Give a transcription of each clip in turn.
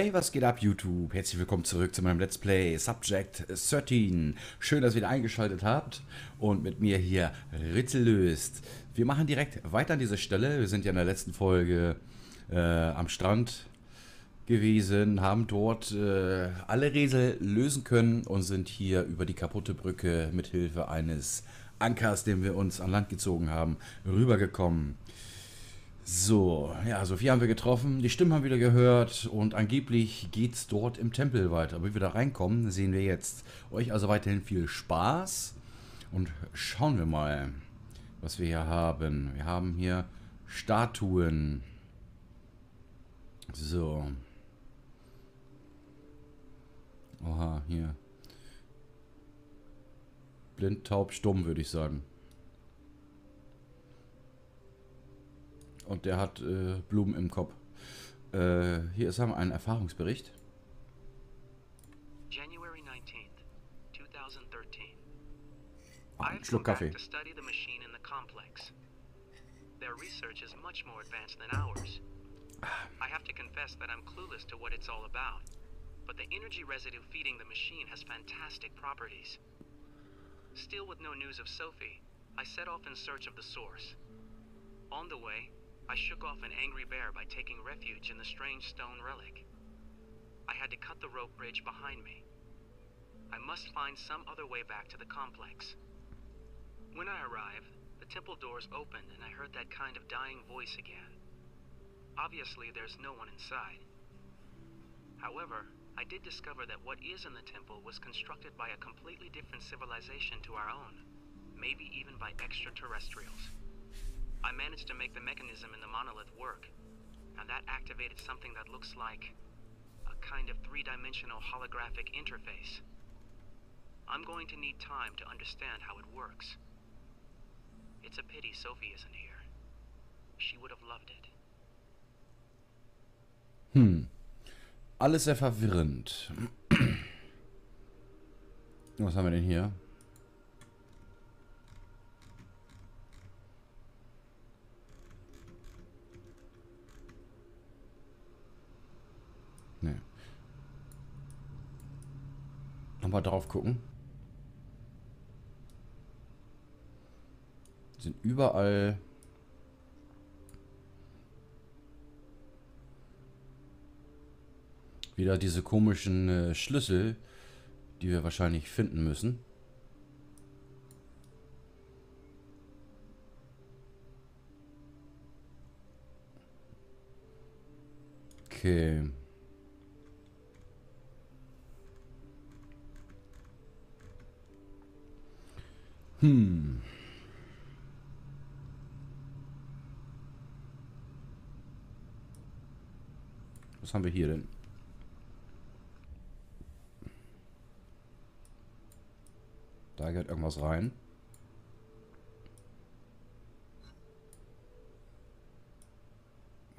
Hey, was geht ab YouTube? Herzlich willkommen zurück zu meinem Let's Play Subject 13. Schön, dass ihr wieder eingeschaltet habt und mit mir hier Rätsel löst. Wir machen direkt weiter an dieser Stelle. Wir sind ja in der letzten Folge am Strand gewesen, haben dort alle Rätsel lösen können und sind hier über die kaputte Brücke mit Hilfe eines Ankers, den wir uns an Land gezogen haben, rübergekommen. So, ja, Sophie haben wir getroffen, die Stimmen haben wieder gehört und angeblich geht's dort im Tempel weiter. Wie wir da reinkommen, sehen wir jetzt. Euch also weiterhin viel Spaß und schauen wir mal, was wir hier haben. Wir haben hier Statuen. So. Oha, hier. Blind, taub, stumm, würde ich sagen. Und der hat Blumen im Kopf. Hier haben wir einen Erfahrungsbericht. January 19th, 2013. I've come back to study the machine in the complex. Their research is much more advanced than ours. I have to confess that I'm clueless to what it's all about. But the energy residue feeding the machine has fantastic properties. Still with no news of Sophie, I set off in search of the source. On the way, I shook off an angry bear by taking refuge in the strange stone relic. I had to cut the rope bridge behind me. I must find some other way back to the complex. When I arrived, the temple doors opened and I heard that kind of dying voice again. Obviously, there's no one inside. However, I did discover that what is in the temple was constructed by a completely different civilization to our own, maybe even by extraterrestrials. I managed to make the mechanism in the monolith work, and that activated something that looks like a kind of three-dimensional holographic interface. I'm going to need time to understand how it works. It's a pity Sophie isn't here. She would have loved it. Alles sehr verwirrend. Was haben wir denn hier? Nochmal drauf gucken. Sind überall wieder diese komischen Schlüssel, die wir wahrscheinlich finden müssen. Okay. Was haben wir hier denn? Da geht irgendwas rein.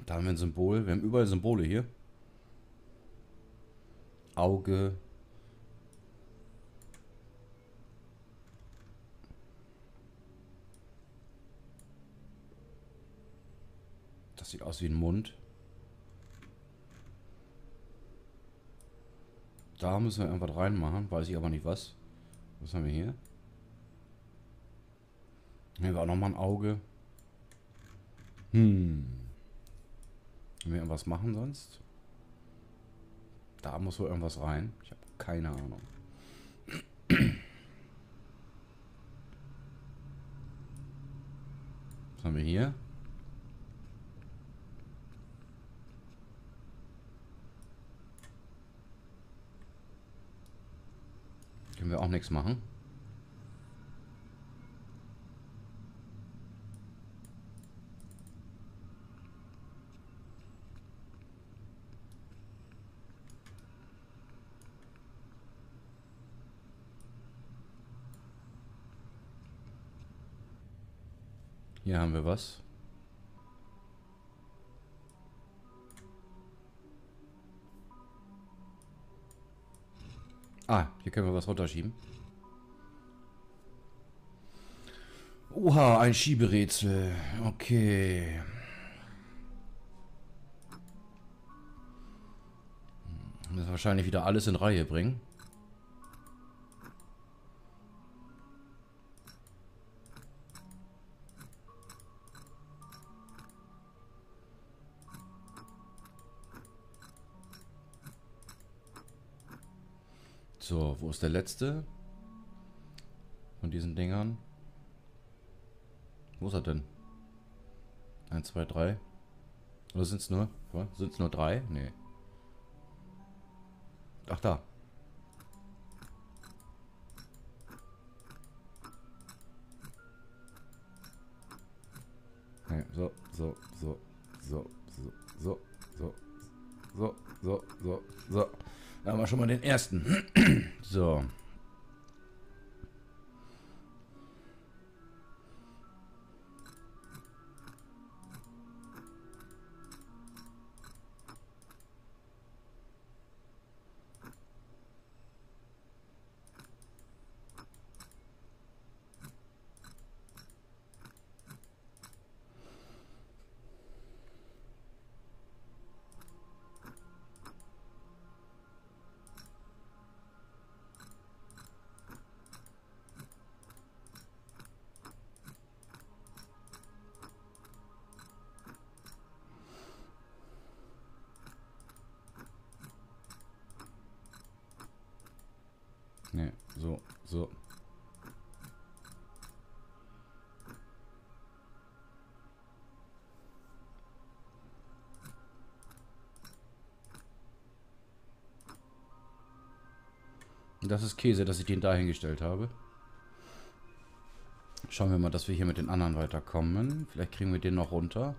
Da haben wir ein Symbol. Wir haben überall Symbole hier. Auge. Das sieht aus wie ein Mund. Da müssen wir einfach reinmachen. Weiß ich aber nicht was. Was haben wir hier? Hier war auch nochmal ein Auge. Können wir irgendwas machen sonst? Da muss wohl irgendwas rein. Ich habe keine Ahnung. Was haben wir hier? Können wir auch nichts machen. Hier haben wir was. Ah, hier können wir was runterschieben. Oha, ein Schieberätsel. Okay. müssen wahrscheinlich wieder alles in Reihe bringen. So, wo ist der letzte von diesen Dingern? Wo ist er denn? 1, 2, 3. Oder sind es nur? Sind es nur 3? Nee. Ach, da. Nee, so, so, so, so, so, so, so, so, so, so, so. Da haben wir schon mal den ersten. So. Ne, so, so. Das ist Käse, dass ich den da hingestellt habe. Schauen wir mal, dass wir hier mit den anderen weiterkommen. Vielleicht kriegen wir den noch runter.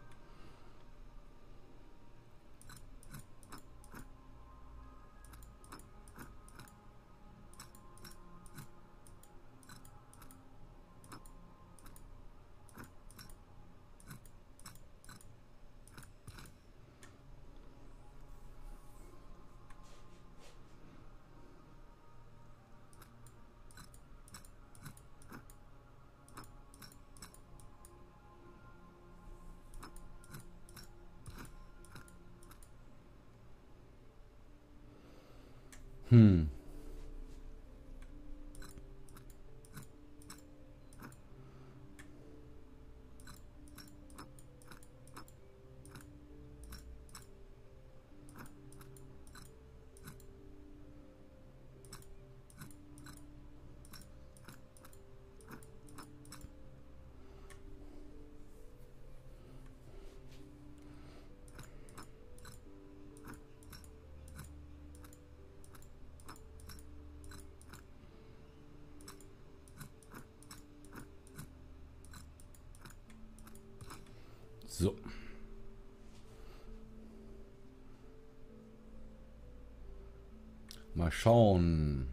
So. Mal schauen.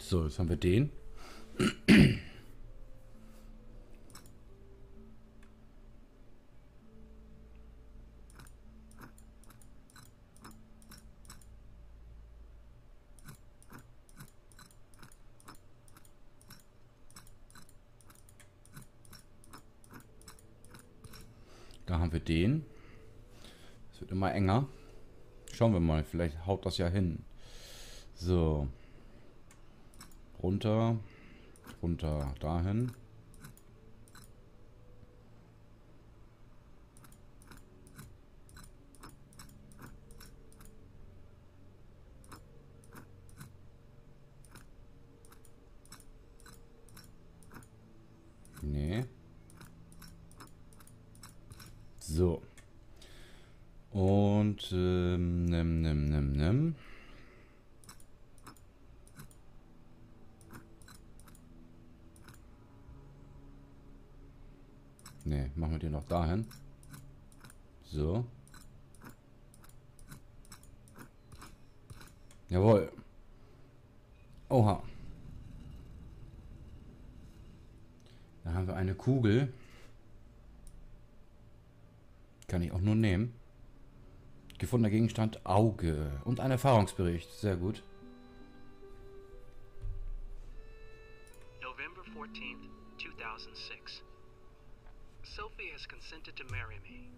So, jetzt haben wir den. Da haben wir den. Es wird immer enger. Schauen wir mal, vielleicht haut das ja hin. So. Runter. Runter dahin. Nee. So. Und ne, machen wir den noch dahin. So. Jawohl. Oha. Da haben wir eine Kugel. Kann ich auch nur nehmen. Gefundener Gegenstand, Auge. Und ein Erfahrungsbericht. Sehr gut. November 14th, 2006. Sophie has consented to marry me.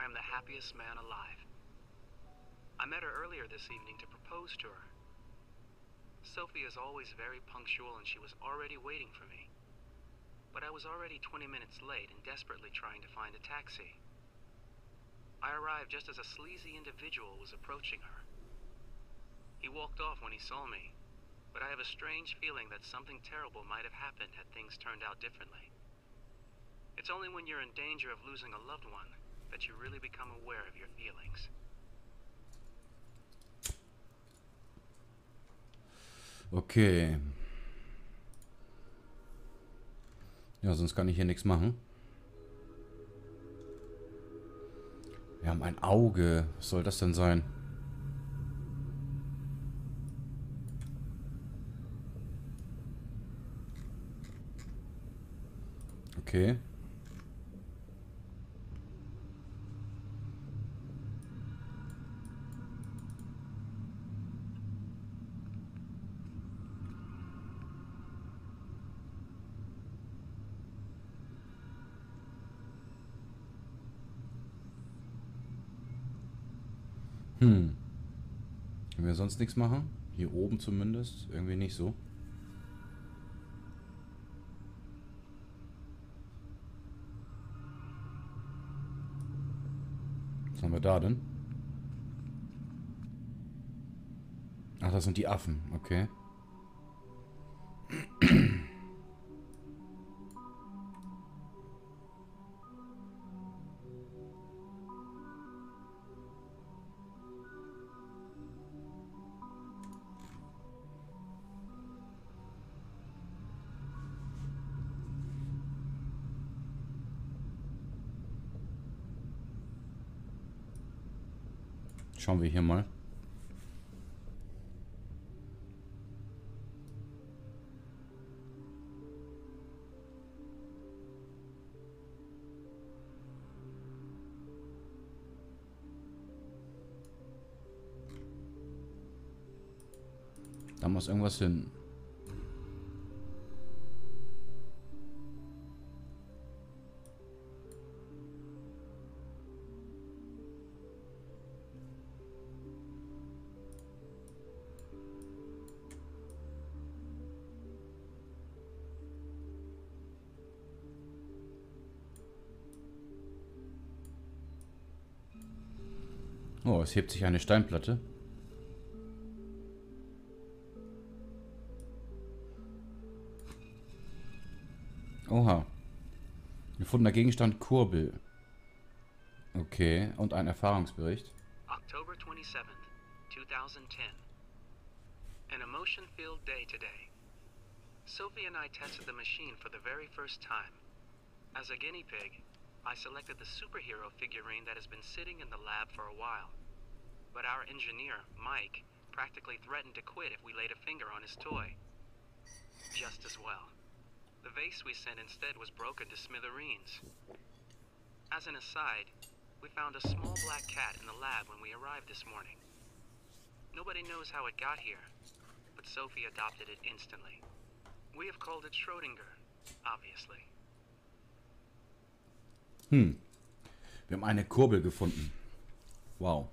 I am the happiest man alive. I met her earlier this evening to propose to her. Sophie is always very punctual and she was already waiting for me. But I was already 20 minutes late and desperately trying to find a taxi. I arrived just as a sleazy individual was approaching her. He walked off when he saw me, but I have a strange feeling that something terrible might have happened had things turned out differently. It's only when you're in danger of losing a loved one that you really become aware of your feelings. Okay. Ja, sonst kann ich hier nichts machen. Wir haben ein Auge. Was soll das denn sein? Okay. Können wir sonst nichts machen? Hier oben zumindest. Irgendwie nicht so. Was haben wir da denn? Ach, das sind die Affen. Okay. Schauen wir hier mal. Da muss irgendwas hin. Oh, es hebt sich eine Steinplatte. Oha. Gefundener Gegenstand, Kurbel. Okay, und ein Erfahrungsbericht. October 27th, 2010. An emotion-filled day today. Sophie and I tested the machine for the very first time. As a guinea pig, I selected the superhero figurine that has been sitting in the lab for a while. But our engineer, Mike, practically threatened to quit if we laid a finger on his toy. Just as well. The vase we sent instead was broken to smithereens. As an aside, we found a small black cat in the lab when we arrived this morning. Nobody knows how it got here, but Sophie adopted it instantly. We have called it Schrödinger, obviously. Wir haben eine Kurbel gefunden. Wow.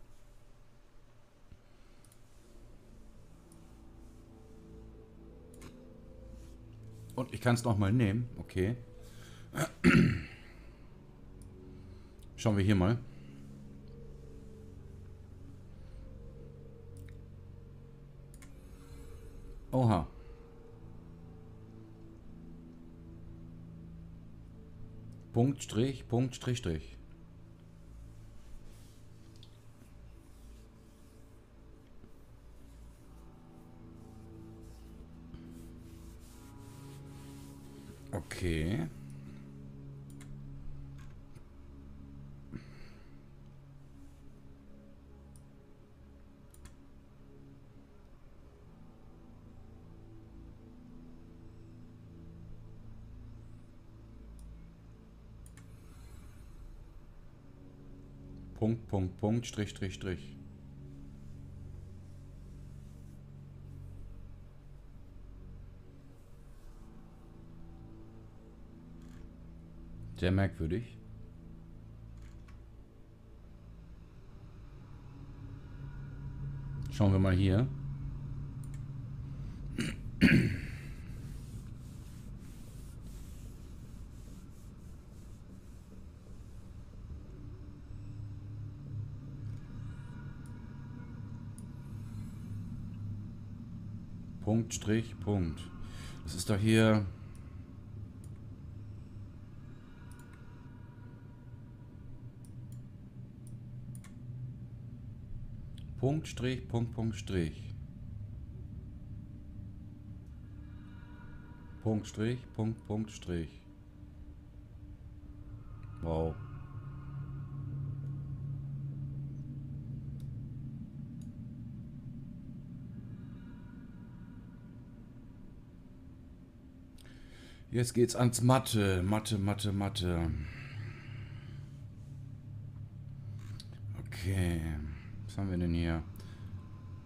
Und ich kann es nochmal nehmen. Okay. Schauen wir hier mal. Oha. Punkt, Strich, Punkt, Strich, Strich. Okay. Punkt, Punkt, Punkt, Strich, Strich, Strich. Sehr merkwürdig. Schauen wir mal hier. Punkt, Strich, Punkt. Das ist doch hier... Punkt, Strich, Punkt, Punkt, Strich. Punkt, Strich, Punkt, Punkt, Strich. Wow. Jetzt geht's ans Mathe. Mathe, Mathe, Mathe. Okay. Was haben wir denn hier?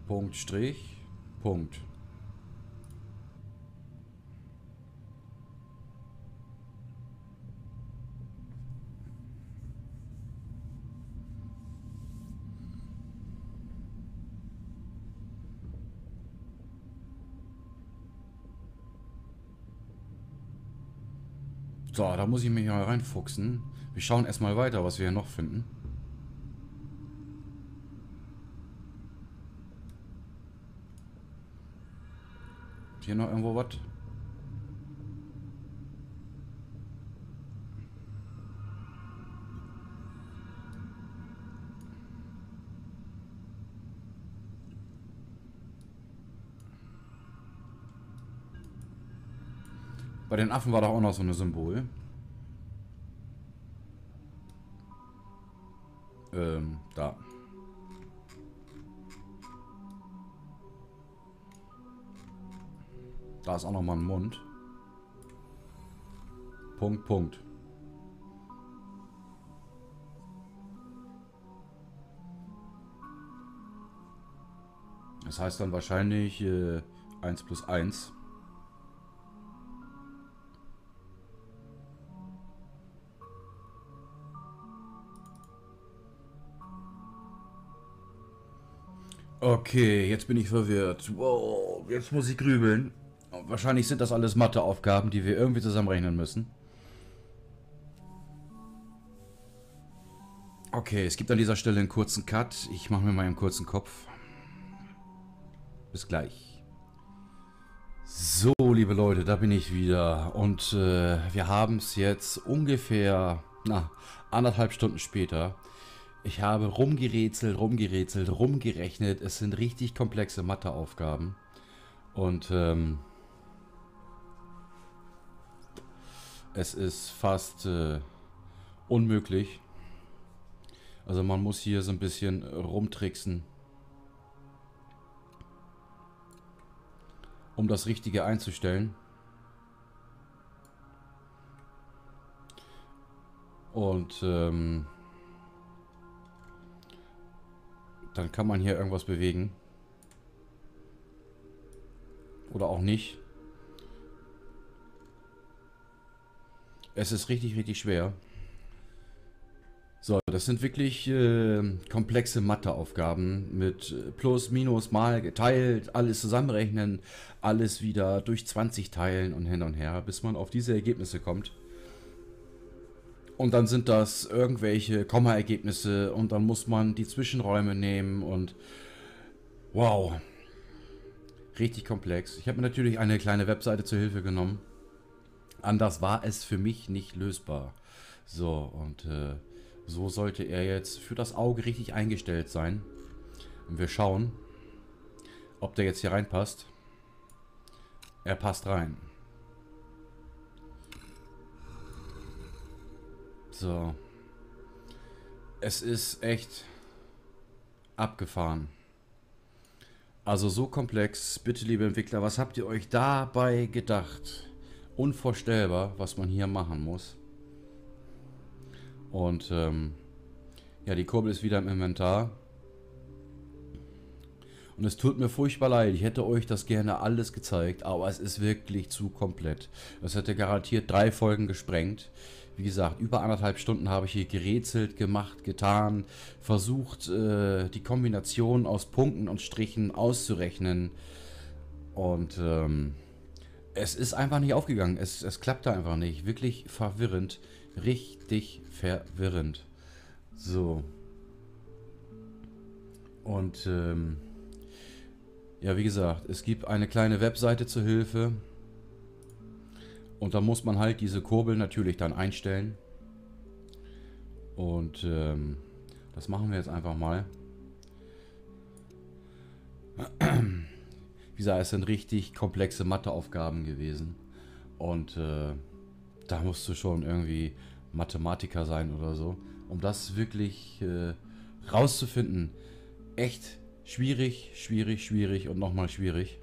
Punkt, Strich, Punkt. So, da muss ich mich mal reinfuchsen. Wir schauen erstmal weiter, was wir hier noch finden. Hier noch irgendwo was? Bei den Affen war doch auch noch so ein Symbol. Da. Da ist auch nochmal ein Mund. Punkt, Punkt. Das heißt dann wahrscheinlich 1 plus 1. Okay, jetzt bin ich verwirrt. Wow, jetzt muss ich grübeln. Wahrscheinlich sind das alles Matheaufgaben, die wir irgendwie zusammenrechnen müssen. Okay, es gibt an dieser Stelle einen kurzen Cut. Ich mache mir mal einen kurzen Kopf. Bis gleich. So, liebe Leute, da bin ich wieder. Und wir haben es jetzt ungefähr, anderthalb Stunden später. Ich habe rumgerätselt, rumgerechnet. Es sind richtig komplexe Matheaufgaben. Und es ist fast unmöglich. Also man muss hier so ein bisschen rumtricksen, um das Richtige einzustellen. Und dann kann man hier irgendwas bewegen. Oder auch nicht. Es ist richtig, richtig schwer. So, das sind wirklich komplexe Matheaufgaben mit Plus, Minus, Mal geteilt, alles zusammenrechnen, alles wieder durch 20 teilen und hin und her, bis man auf diese Ergebnisse kommt. Und dann sind das irgendwelche Kommaergebnisse und dann muss man die Zwischenräume nehmen und wow, richtig komplex. Ich habe mir natürlich eine kleine Webseite zur Hilfe genommen. Anders war es für mich nicht lösbar. So, und so sollte er jetzt für das Auge richtig eingestellt sein. Und wir schauen, ob der jetzt hier reinpasst. Er passt rein. So. Es ist echt abgefahren. Also so komplex. Bitte, liebe Entwickler, was habt ihr euch dabei gedacht? Unvorstellbar, was man hier machen muss. Und Ja, die Kurbel ist wieder im Inventar. Und es tut mir furchtbar leid. Ich hätte euch das gerne alles gezeigt, aber es ist wirklich zu komplett. Das hätte garantiert 3 Folgen gesprengt. Wie gesagt, über 1,5 Stunden habe ich hier gerätselt, gemacht, getan, versucht, die Kombination aus Punkten und Strichen auszurechnen. Und es ist einfach nicht aufgegangen. Es klappte einfach nicht. Wirklich verwirrend. Richtig verwirrend. So. Und ja, wie gesagt, es gibt eine kleine Webseite zur Hilfe. Und da muss man halt diese Kurbel natürlich dann einstellen. Und das machen wir jetzt einfach mal. Wie gesagt, es sind richtig komplexe Matheaufgaben gewesen. Und da musst du schon irgendwie Mathematiker sein oder so, um das wirklich rauszufinden. Echt schwierig, schwierig, schwierig und nochmal schwierig.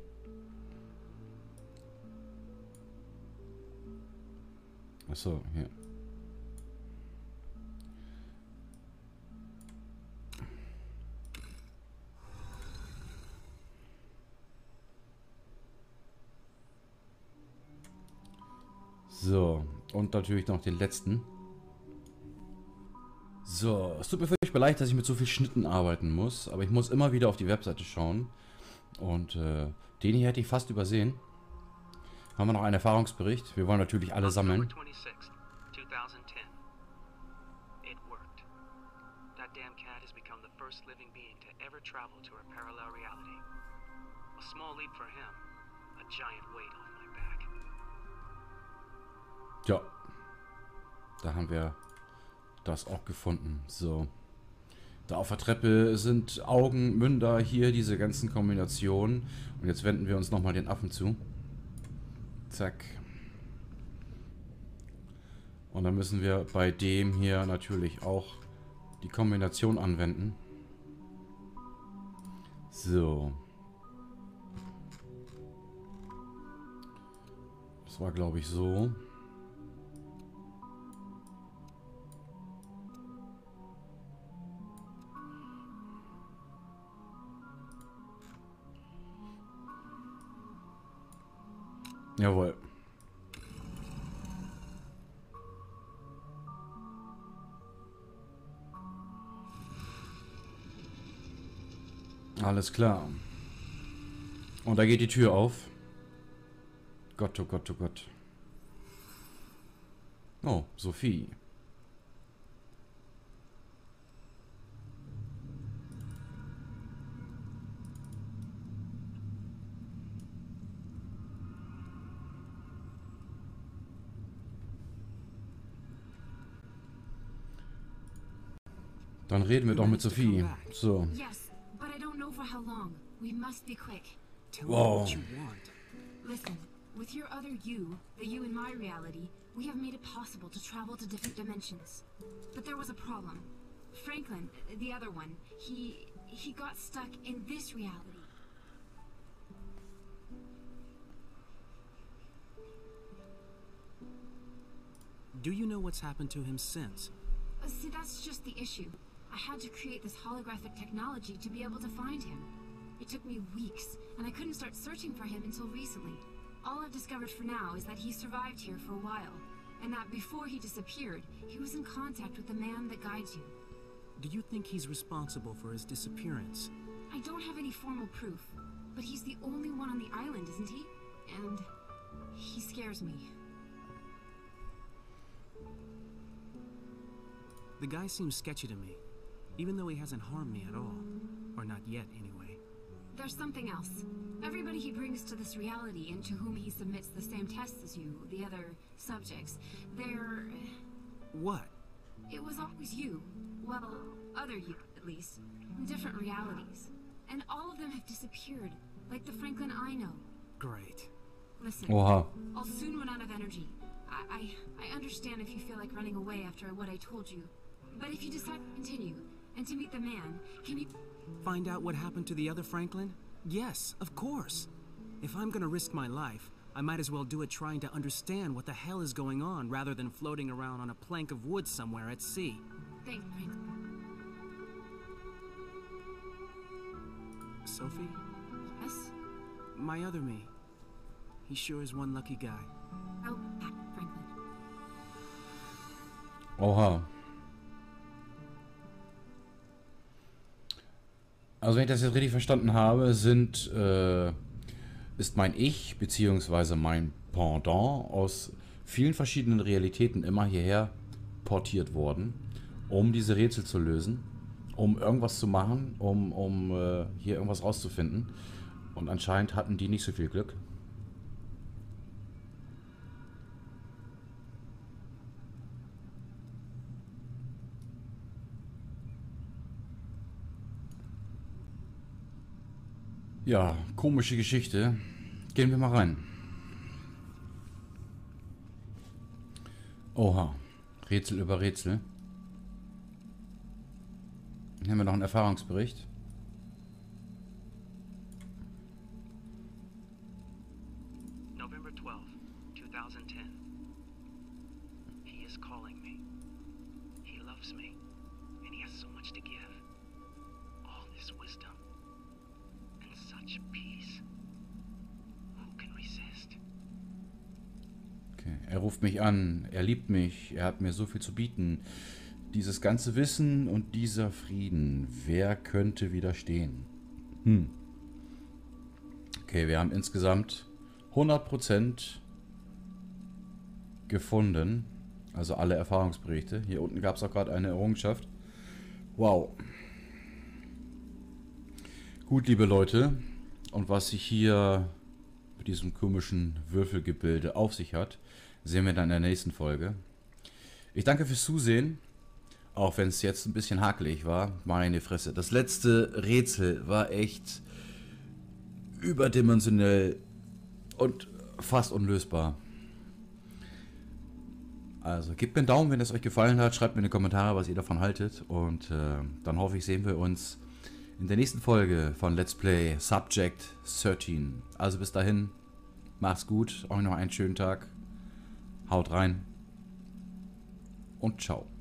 Achso, hier. So, und natürlich noch den letzten. So, es tut mir völlig leid, dass ich mit so viel Schnitten arbeiten muss, aber ich muss immer wieder auf die Webseite schauen. Und den hier hätte ich fast übersehen. Haben wir noch einen Erfahrungsbericht? Wir wollen natürlich alle sammeln. Ja, da haben wir das auch gefunden. So, da auf der Treppe sind Augen, Münder, hier diese ganzen Kombinationen. Und jetzt wenden wir uns nochmal den Affen zu. Zack. Und dann müssen wir bei dem hier natürlich auch die Kombination anwenden. So. Das war, glaube ich, so. Jawohl. Alles klar. Und da geht die Tür auf. Gott, oh Gott, oh Gott. Oh, Sophie. Dann reden wir doch mit Sophie. So. Wow. Do you know what's happened to him since? See, that's just the issue. I had to create this holographic technology to be able to find him. It took me weeks, and I couldn't start searching for him until recently. All I've discovered for now is that he survived here for a while, and that before he disappeared, he was in contact with the man that guides you. Do you think he's responsible for his disappearance? I don't have any formal proof, but he's the only one on the island, isn't he? And he scares me. The guy seems sketchy to me. Even though he hasn't harmed me at all. Or not yet, anyway. There's something else. Everybody he brings to this reality and to whom he submits the same tests as you, the other subjects, they're... What? It was always you. Well, other you, at least. Different realities. And all of them have disappeared. Like the Franklin I know. Great. Listen, I'll soon run out of energy. I understand if you feel like running away after what I told you. But if you decide to continue... And to meet the man, can you find out what happened to the other Franklin? Yes, of course. If I'm gonna risk my life, I might as well do it trying to understand what the hell is going on rather than floating around on a plank of wood somewhere at sea. Thanks, Franklin. Sophie? Yes? My other me. He sure is one lucky guy. Oh, Franklin. Oha. Also wenn ich das jetzt richtig verstanden habe, ist mein Ich bzw. mein Pendant aus vielen verschiedenen Realitäten immer hierher portiert worden, um diese Rätsel zu lösen, um irgendwas zu machen, um hier irgendwas rauszufinden. Und anscheinend hatten die nicht so viel Glück. Ja, komische Geschichte. Gehen wir mal rein. Oha. Rätsel über Rätsel. Dann haben wir noch einen Erfahrungsbericht. November 12, 2010. He is calling me. He loves me. And he has so much to give. All this wisdom. Such peace. Who can resist? Okay, er ruft mich an, er liebt mich, er hat mir so viel zu bieten. Dieses ganze Wissen und dieser Frieden, wer könnte widerstehen? Okay, wir haben insgesamt 100% gefunden, also alle Erfahrungsberichte. Hier unten gab es auch gerade eine Errungenschaft. Wow. Gut, liebe Leute, und was sich hier mit diesem komischen Würfelgebilde auf sich hat, sehen wir dann in der nächsten Folge. Ich danke fürs Zusehen, auch wenn es jetzt ein bisschen hakelig war. Meine Fresse, das letzte Rätsel war echt überdimensionell und fast unlösbar. Also gebt mir einen Daumen, wenn es euch gefallen hat, schreibt mir in die Kommentare, was ihr davon haltet, und dann hoffe ich, sehen wir uns in der nächsten Folge von Let's Play Subject 13. Also bis dahin, macht's gut, euch noch einen schönen Tag, haut rein und ciao.